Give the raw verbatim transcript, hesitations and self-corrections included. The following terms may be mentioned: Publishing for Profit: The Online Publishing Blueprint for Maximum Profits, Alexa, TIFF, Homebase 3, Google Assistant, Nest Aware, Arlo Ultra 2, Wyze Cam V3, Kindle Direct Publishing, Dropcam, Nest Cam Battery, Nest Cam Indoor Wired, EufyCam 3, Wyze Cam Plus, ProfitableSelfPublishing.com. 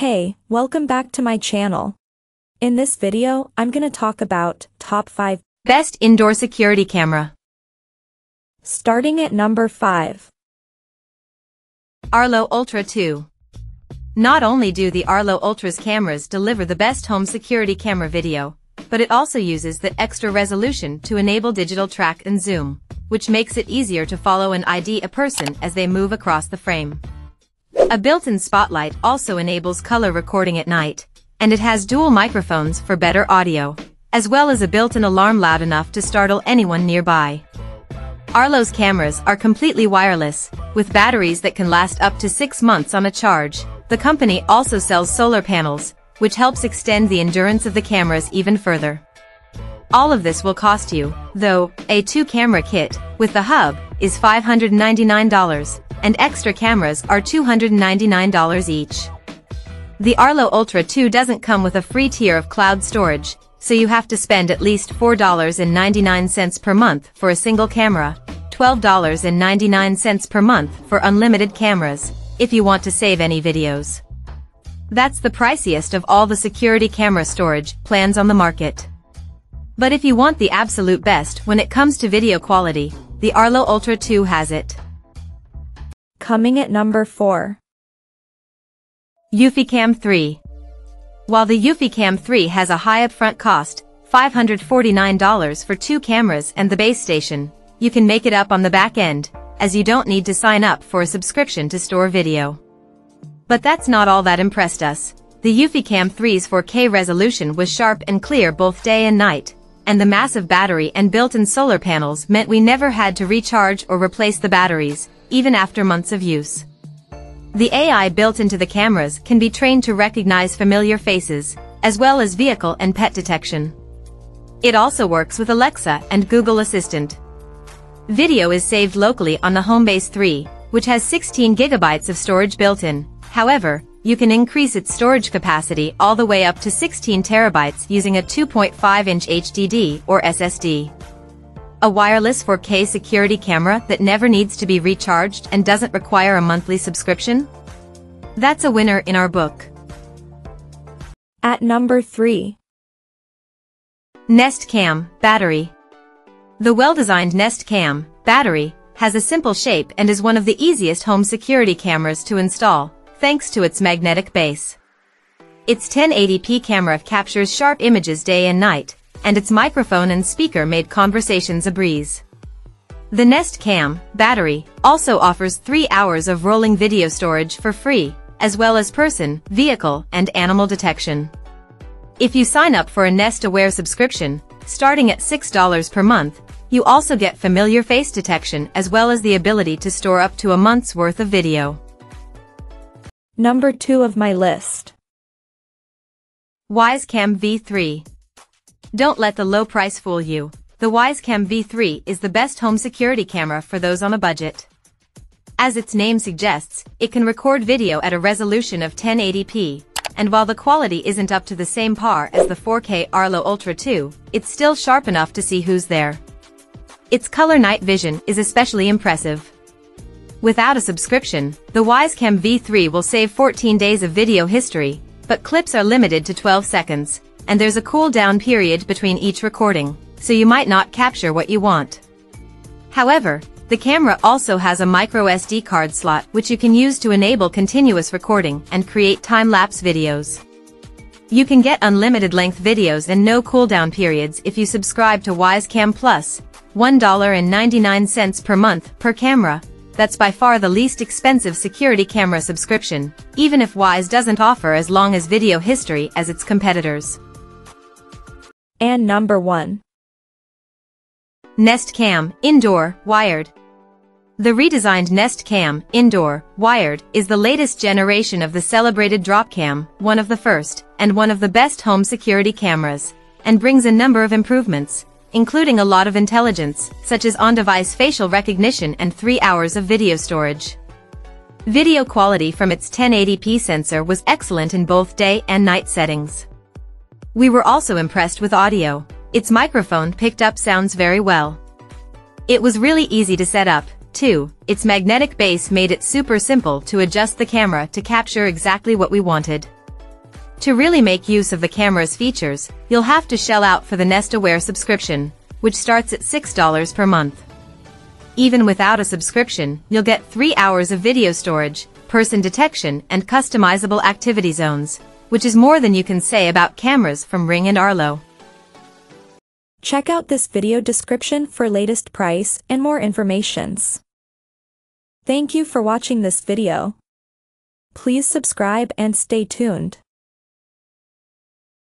Hey, welcome back to my channel. In this video, I'm gonna talk about top five best indoor security camera. Starting at number five. Arlo Ultra two. Not only do the Arlo Ultra's cameras deliver the best home security camera video, but it also uses the extra resolution to enable digital track and zoom, which makes it easier to follow and I D a person as they move across the frame. A built-in spotlight also enables color recording at night, and it has dual microphones for better audio, as well as a built-in alarm loud enough to startle anyone nearby. Arlo's cameras are completely wireless, with batteries that can last up to six months on a charge. The company also sells solar panels, which helps extend the endurance of the cameras even further. All of this will cost you, though, a two-camera kit, with the hub, is five hundred ninety-nine dollars, and extra cameras are two hundred ninety-nine dollars each. The Arlo Ultra two doesn't come with a free tier of cloud storage, so you have to spend at least four dollars and ninety-nine cents per month for a single camera, twelve dollars and ninety-nine cents per month for unlimited cameras, if you want to save any videos. That's the priciest of all the security camera storage plans on the market. But if you want the absolute best when it comes to video quality, the Arlo Ultra two has it. Coming at number four. EufyCam three. While the EufyCam three has a high upfront cost, five hundred forty-nine dollars for two cameras and the base station, you can make it up on the back end, as you don't need to sign up for a subscription to store video. But that's not all that impressed us. The EufyCam three's four K resolution was sharp and clear both day and night, and the massive battery and built-in solar panels meant we never had to recharge or replace the batteries, even after months of use. The A I built into the cameras can be trained to recognize familiar faces, as well as vehicle and pet detection. It also works with Alexa and Google Assistant. Video is saved locally on the Homebase three, which has sixteen gigabytes of storage built in. However, you can increase its storage capacity all the way up to sixteen terabytes using a two point five inch H D D or S S D. A wireless four K security camera that never needs to be recharged and doesn't require a monthly subscription? That's a winner in our book. At number three. Nest Cam Battery. The well-designed Nest Cam Battery has a simple shape and is one of the easiest home security cameras to install, thanks to its magnetic base. Its ten eighty p camera captures sharp images day and night, and its microphone and speaker made conversations a breeze. The Nest Cam Battery also offers three hours of rolling video storage for free, as well as person, vehicle, and animal detection. If you sign up for a Nest Aware subscription, starting at six dollars per month, you also get familiar face detection as well as the ability to store up to a month's worth of video. Number two of my list. Wyze Cam V three. Don't let the low price fool you. The Wyze Cam V three is the best home security camera for those on a budget. As its name suggests, it can record video at a resolution of ten eighty p, and while the quality isn't up to the same par as the four K Arlo Ultra two, it's still sharp enough to see who's there. Its color night vision is especially impressive. Without a subscription, the Wyze Cam V three will save fourteen days of video history, but clips are limited to twelve seconds. And there's a cool-down period between each recording, so you might not capture what you want. However, the camera also has a micro S D card slot which you can use to enable continuous recording and create time-lapse videos. You can get unlimited length videos and no cool-down periods if you subscribe to Wyze Cam Plus, one dollar and ninety-nine cents per month per camera. That's by far the least expensive security camera subscription, even if Wyze doesn't offer as long as video history as its competitors. And number one. Nest Cam Indoor Wired. The redesigned Nest Cam Indoor Wired is the latest generation of the celebrated Dropcam, one of the first and one of the best home security cameras, and brings a number of improvements, including a lot of intelligence, such as on-device facial recognition and three hours of video storage. Video quality from its ten eighty p sensor was excellent in both day and night settings. We were also impressed with audio. Its microphone picked up sounds very well. It was really easy to set up, too. Its magnetic base made it super simple to adjust the camera to capture exactly what we wanted. To really make use of the camera's features, you'll have to shell out for the Nest Aware subscription, which starts at six dollars per month. Even without a subscription, you'll get three hours of video storage, person detection and customizable activity zones, which is more than you can say about cameras from Ring and Arlo. Check out this video description for latest price and more informations. Thank you for watching this video. Please subscribe and stay tuned.